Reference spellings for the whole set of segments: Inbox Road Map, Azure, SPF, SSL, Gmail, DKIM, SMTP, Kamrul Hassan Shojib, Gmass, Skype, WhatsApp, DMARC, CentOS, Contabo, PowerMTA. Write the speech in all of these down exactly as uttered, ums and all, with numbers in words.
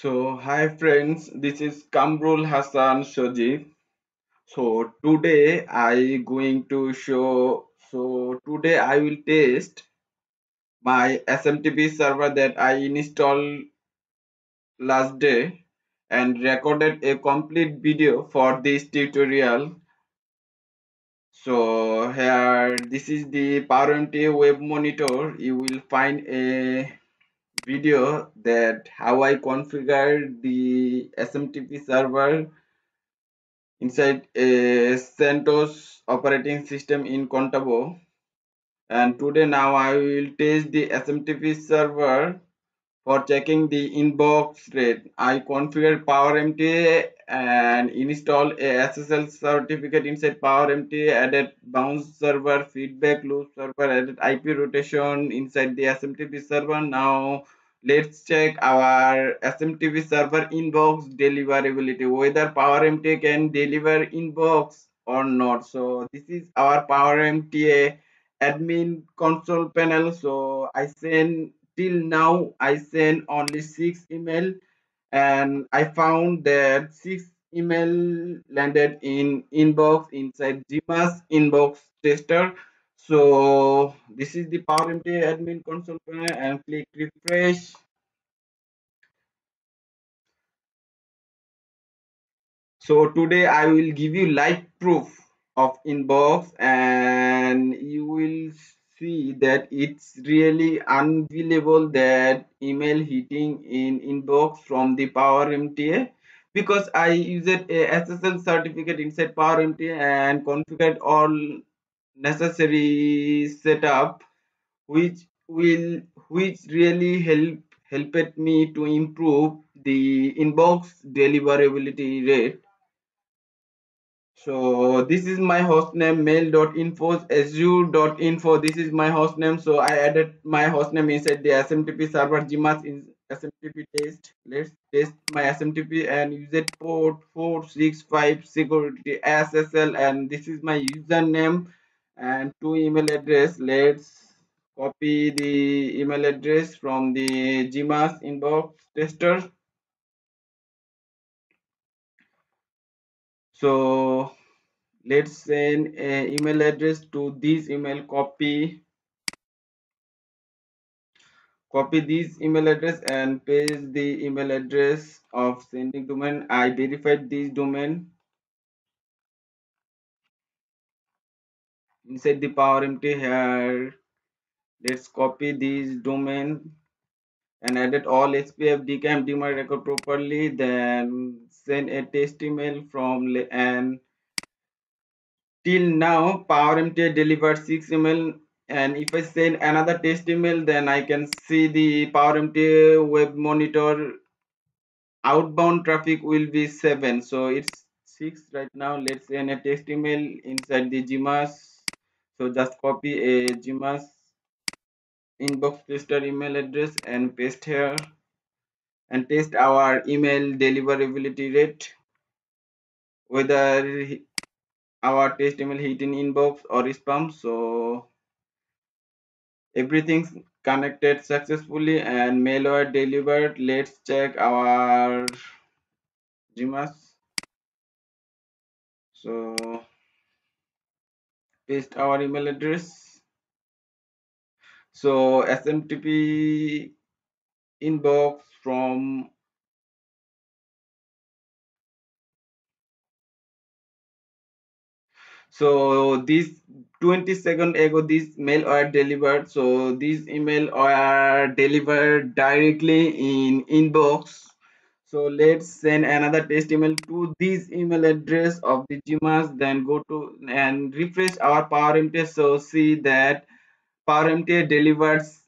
So hi friends, this is Kamrul Hassan Shojib. So today I going to show. So today I will test my S M T P server that I installed last day and recorded a complete video for this tutorial. So here, this is the PowerMTA web monitor. You will find a video that how I configured the S M T P server inside a CentOS operating system in Contabo. And today now I will test the S M T P server for checking the inbox rate. I configured PowerMTA and installed a S S L certificate inside PowerMTA, added bounce server, feedback loop server, added I P rotation inside the S M T P server. Now let's check our S M T P server inbox deliverability, whether PowerMTA can deliver inbox or not. So this is our PowerMTA admin console panel. So I send till now I sent only six email, and I found that six email landed in inbox inside Gmass inbox tester. So this is the PowerMTA admin console panel, and click refresh. So today I will give you live proof of inbox, and you will see that it's really unbelievable that email hitting in inbox from the PowerMTA, because I used a S S L certificate inside PowerMTA and configured all necessary setup, which will which really help helped me to improve the inbox deliverability rate. So this is my hostname, mail dot info, azure dot info. This is my hostname. So I added my hostname inside the S M T P server Gmass in S M T P test. Let's test my S M T P and use it port four six five security S S L, and this is my username and two email address. Let's copy the email address from the Gmass inbox tester. So let's send an email address to this email. Copy copy this email address and paste the email address of sending domain. I verified this domain inside the PowerMTA here. Let's copy this domain and edit all S P F, D K I M, D MARC record properly, then send a test email from, and till now PowerMTA delivered six email, and if I send another test email, then I can see the PowerMTA web monitor outbound traffic will be seven. So it's six right now. Let's send a test email inside the Gmass. So just copy a Gmass inbox tester email address and paste here and test our email deliverability rate, whether our test email hit in inbox or spam. So everything's connected successfully and malware delivered. Let's check our Gmass. So paste our email address. So S M T P inbox from so this twenty seconds ago this mail were delivered. So this email were delivered directly in inbox. So let's send another test email to this email address of the Gmass, then go to and refresh our PowerMTA. So see that PowerMTA delivers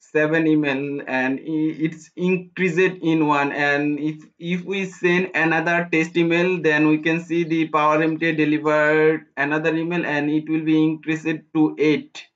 seven email and it's increased in one, and if if we send another test email, then we can see the PowerMTA delivered another email and it will be increased to eight.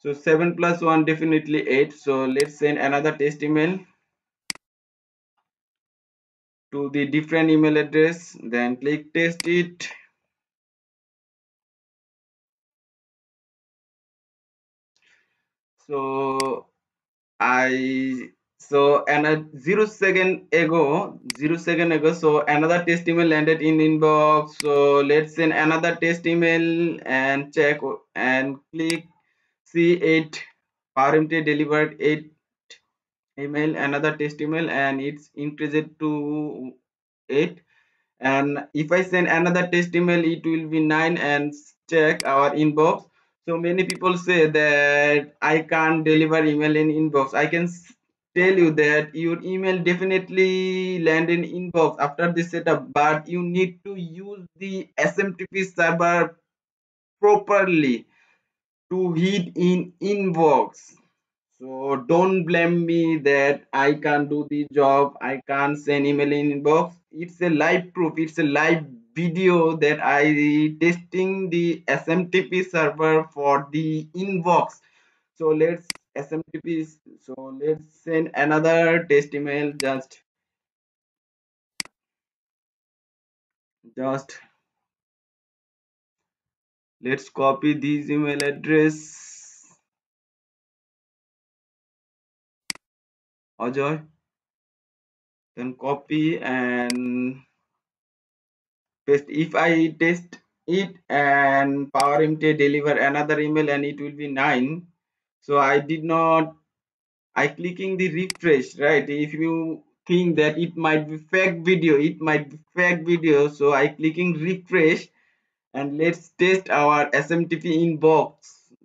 So seven plus one definitely eight. So let's send another test email to the different email address, then click test it. So I So and a zero second ago, zero second ago, so another test email landed in inbox. So let's send another test email and check and click C eight. PowerMTA delivered eight email, another test email, and it's increased to eight. And if I send another test email, it will be nine. And check our inbox. So many people say that I can't deliver email in inbox. I can tell you that your email definitely land in inbox after this setup, but you need to use the S M T P server properly to hit in inbox. So don't blame me that I can't do the job, I can't send email in inbox. It's a live proof, it's a live video that I testing the S M T P server for the inbox. So let's S M T P, so let's send another test email. Just just let's copy this email address, Azure, then copy and paste. If I test it and PowerMTA deliver another email and it will be nine. So I did not, I clicking the refresh, right? If you think that it might be fake video, it might be fake video. So I clicking refresh and let's test our S M T P inbox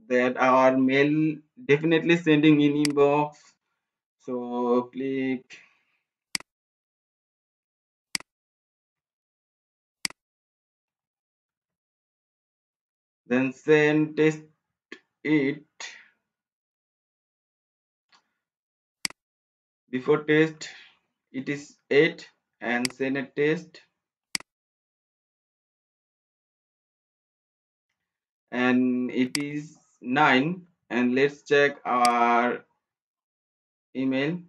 that our mail definitely sending in inbox. So click. Then send test it. Before test it is eight and send a test, and it is nine. And let's check our email.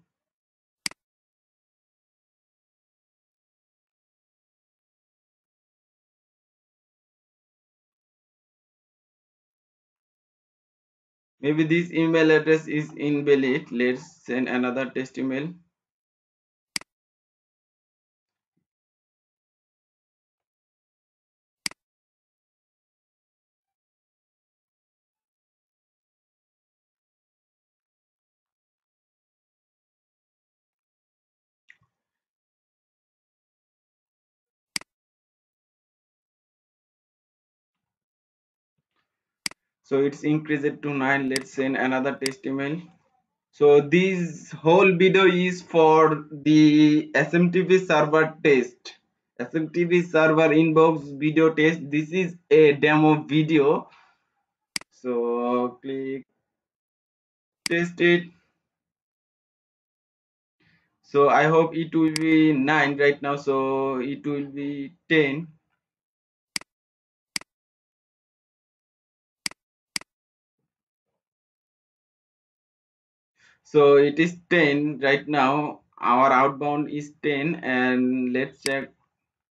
Maybe this email address is invalid. Let's send another test email. So it's increased to nine. Let's send another test email. So this whole video is for the S M T P server test, S M T P server inbox video test. This is a demo video. So click test it. So I hope it will be nine right now. So it will be ten. So it is ten right now. Our outbound is ten, and let's check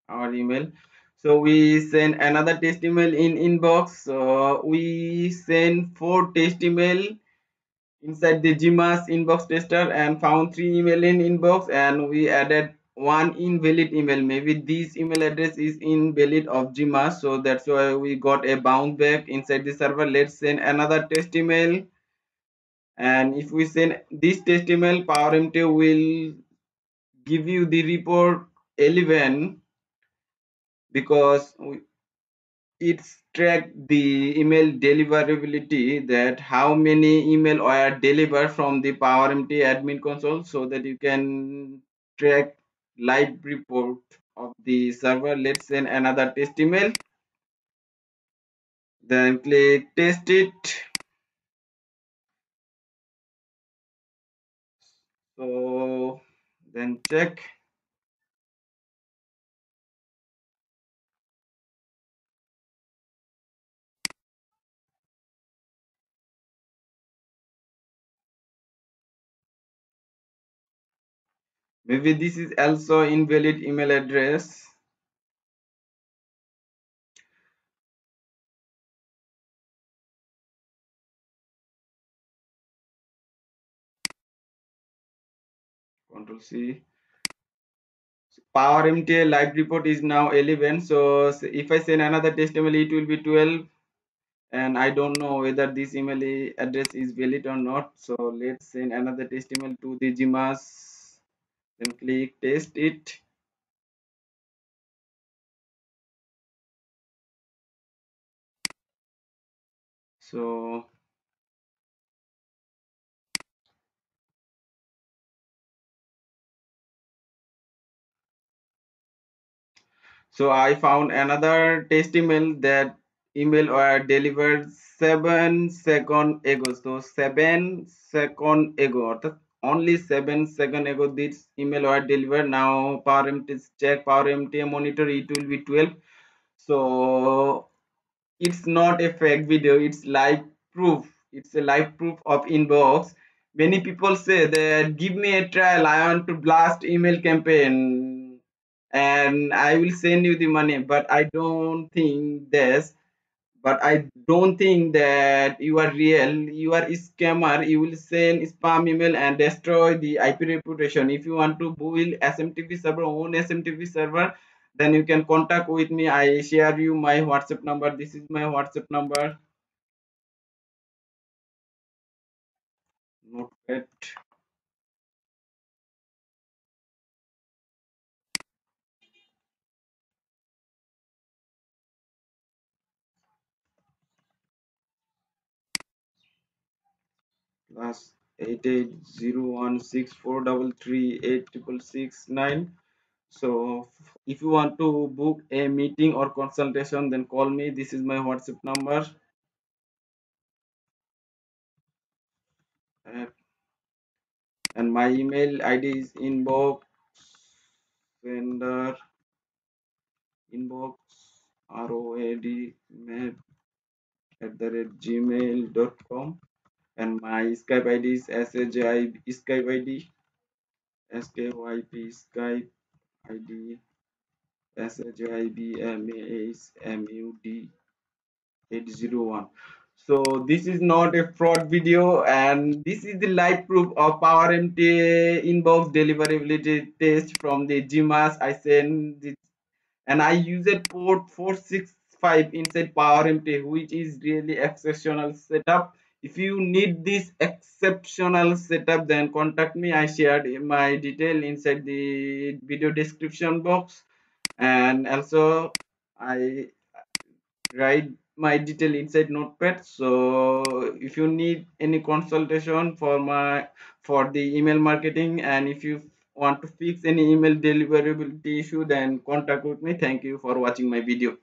our email. So we send another test email in inbox. So we send four test email inside the Gmass inbox tester and found three email in inbox, and we added one invalid email. Maybe this email address is invalid of Gmass, so that's why we got a bounce back inside the server. Let's send another test email. And if we send this test email, PowerMTA will give you the report eleven because it's tracked the email deliverability, that how many email are delivered from the PowerMTA admin console, so that you can track live report of the server. Let's send another test email. Then click test it. So then check. Maybe this is also invalid email address. Control C. PowerMTA live report is now eleven. So if I send another test email, it will be twelve. And I don't know whether this email address is valid or not. So let's send another test email to the Gmass. Then click test it. So So I found another test email. That email were delivered seven seconds ago. So seven seconds ago, only seven seconds ago this email were delivered. Now PowerMTA check PowerMTA monitor, it will be twelve. So it's not a fake video, it's live proof. It's a live proof of inbox. Many people say that give me a trial, I want to blast email campaign and I will send you the money, but I don't think this but I don't think that you are real, you are a scammer. You will send spam email and destroy the I P reputation. If you want to build S M T P server, own S M T P server, then you can contact with me. I share you my WhatsApp number. This is my WhatsApp number. Note that. Plus eight eight zero one six four double three eight triple six nine. So if you want to book a meeting or consultation, then call me. This is my WhatsApp number. Uh, and my email I D is inbox vendor inbox road map at the rate gmail dot com. And my Skype I D is S H I B Skype I D S K Y P Skype I D S H I B M A S M U D eight zero one. So this is not a fraud video, and this is the live proof of PowerMTA inbox deliverability test from the Gmass. I send this and I use a port four six five inside PowerMTA, which is really exceptional setup. If you need this exceptional setup, then contact me. I shared my detail inside the video description box, and also I write my detail inside Notepad. So if you need any consultation for my for the email marketing, and if you want to fix any email deliverability issue, then contact with me. Thank you for watching my video.